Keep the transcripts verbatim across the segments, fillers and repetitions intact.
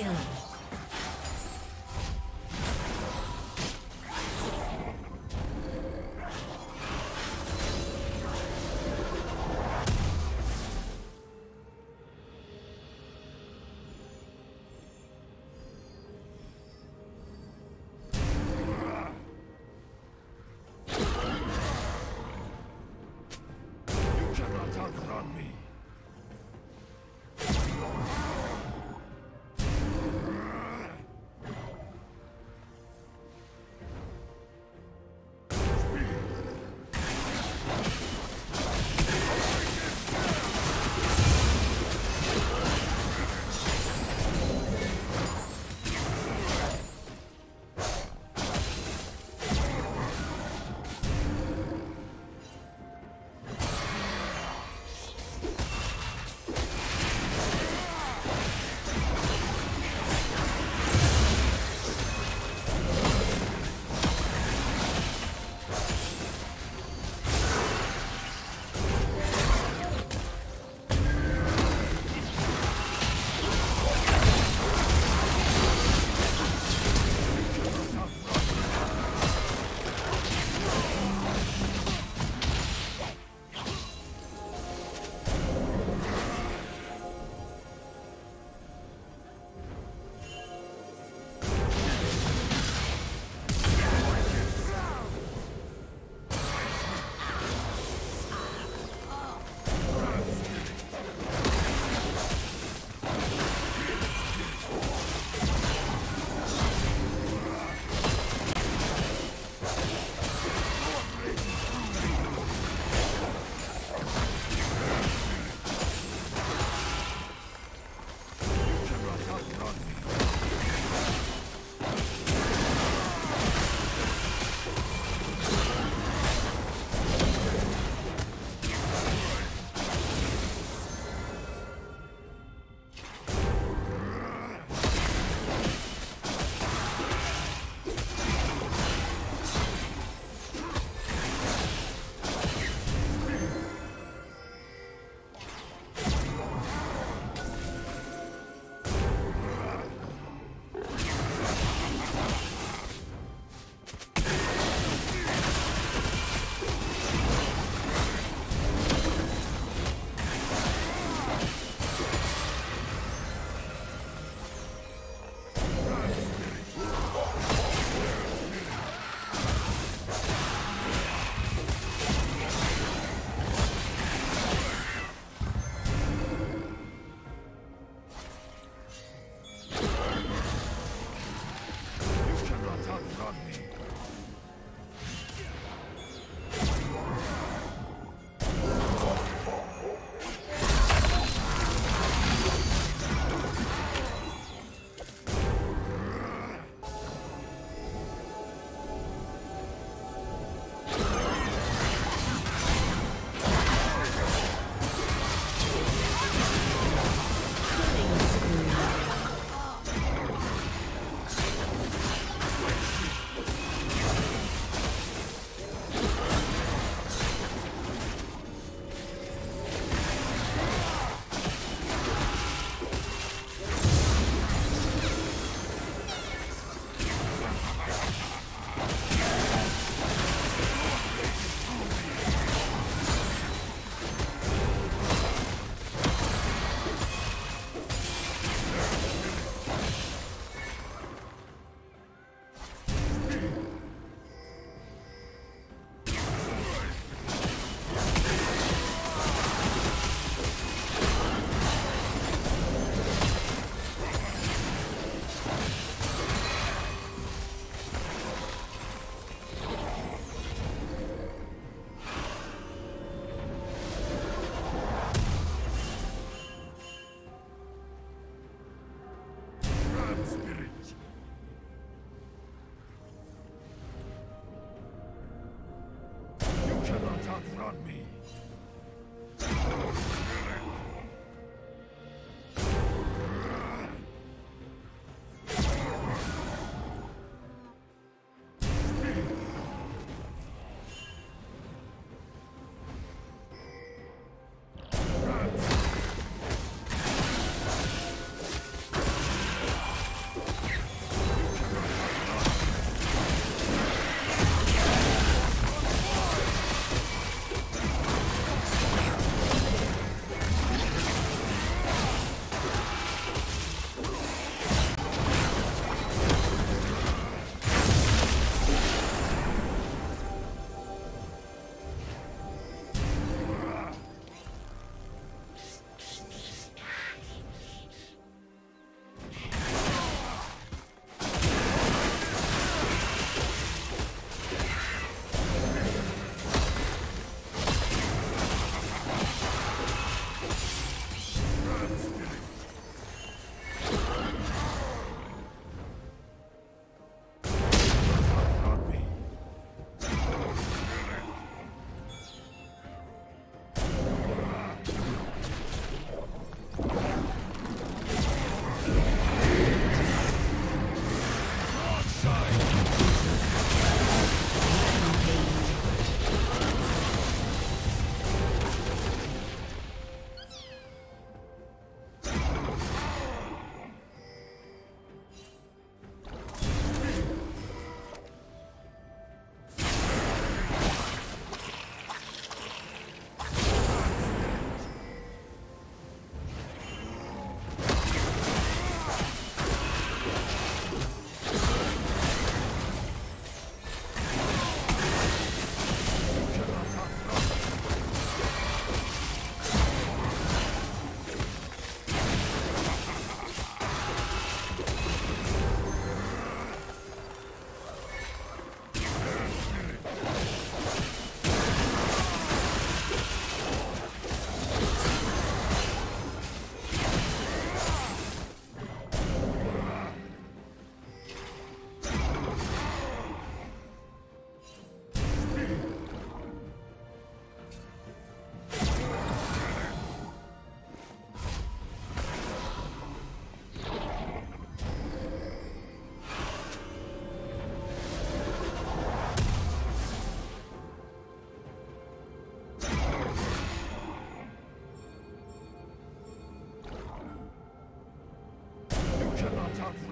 kill. Me.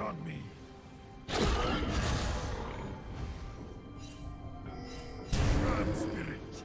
on me. Grand Spirit.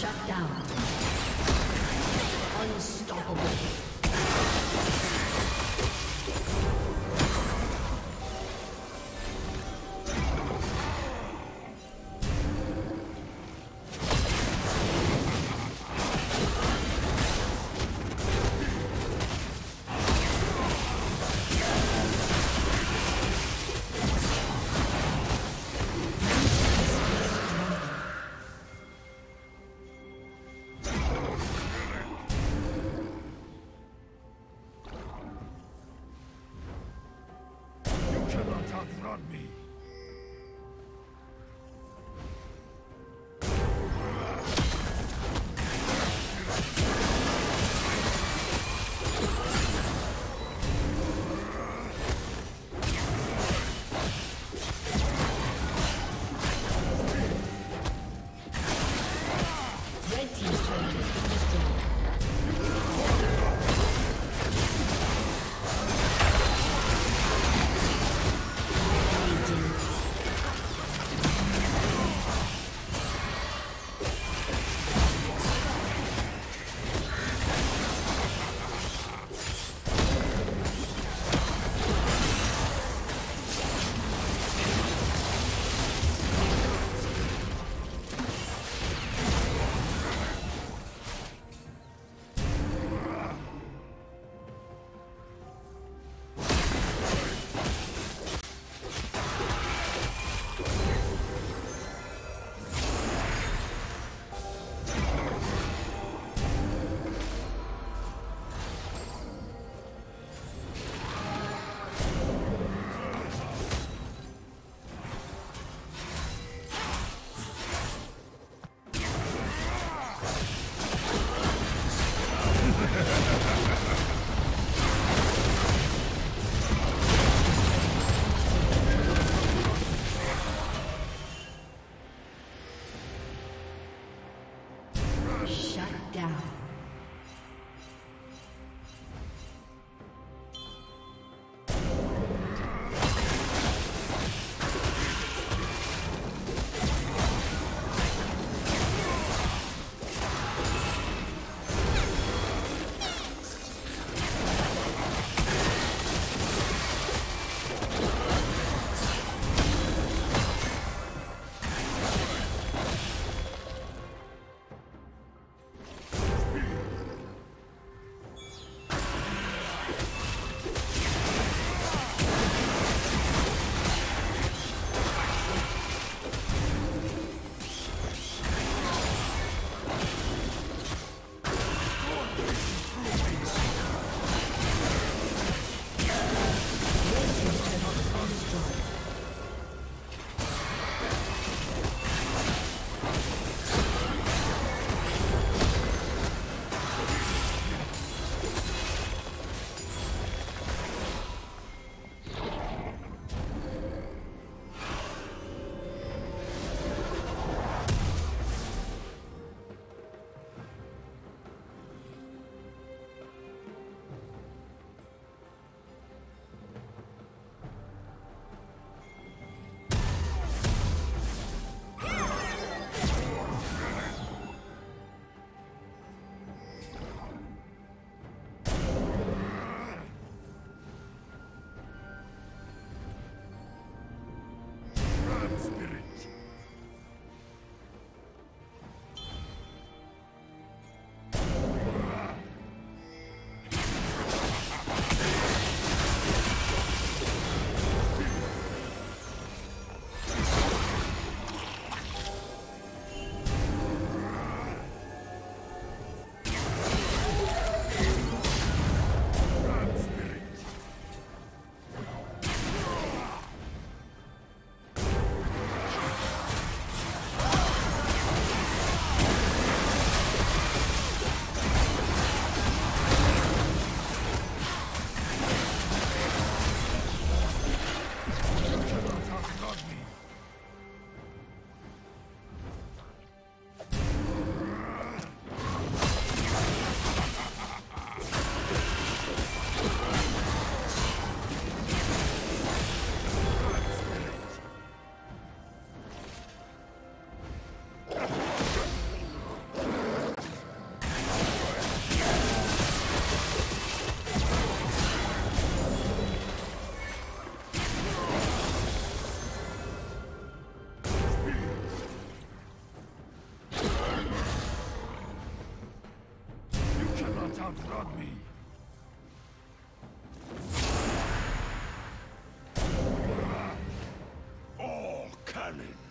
Shut down. Unstoppable. I cannot outrun me. All cannons.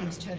Team's turret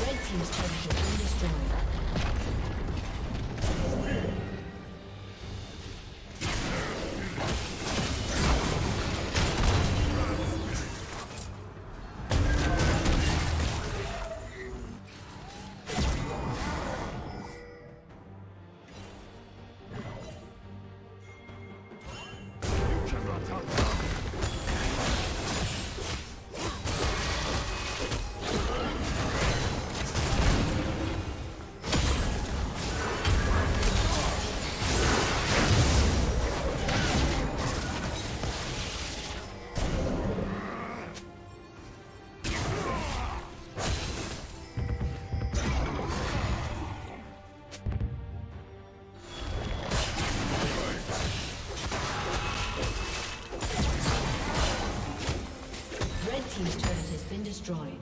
Red team's turret has been destroyed. destroyed.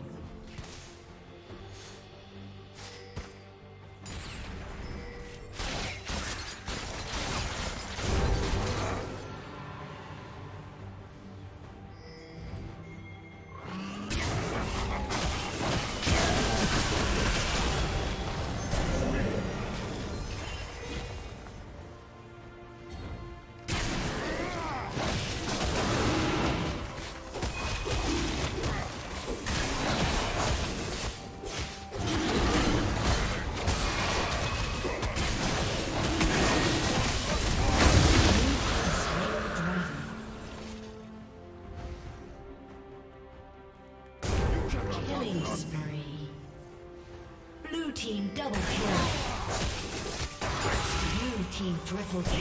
Triple kill.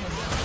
Turn